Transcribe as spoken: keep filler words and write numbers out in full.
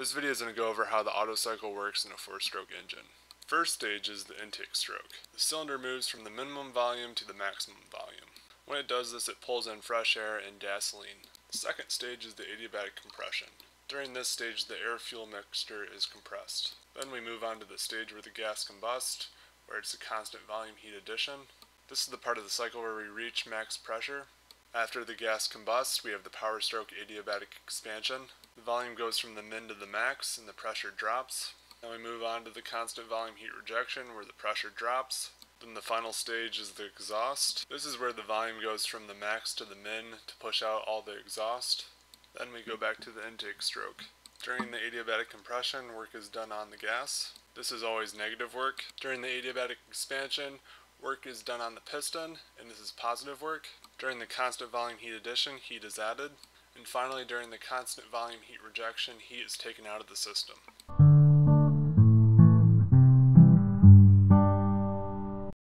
This video is going to go over how the Otto cycle works in a four-stroke engine. First stage is the intake stroke. The cylinder moves from the minimum volume to the maximum volume. When it does this, it pulls in fresh air and gasoline. The second stage is the adiabatic compression. During this stage, the air-fuel mixture is compressed. Then we move on to the stage where the gas combusts, where it's a constant volume heat addition. This is the part of the cycle where we reach max pressure. After the gas combusts, we have the power stroke adiabatic expansion. The volume goes from the min to the max, and the pressure drops. Then we move on to the constant volume heat rejection, where the pressure drops. Then the final stage is the exhaust. This is where the volume goes from the max to the min to push out all the exhaust. Then we go back to the intake stroke. During the adiabatic compression, work is done on the gas. This is always negative work. During the adiabatic expansion, work is done on the piston, and this is positive work. During the constant volume heat addition, heat is added. And finally, during the constant volume heat rejection, heat is taken out of the system.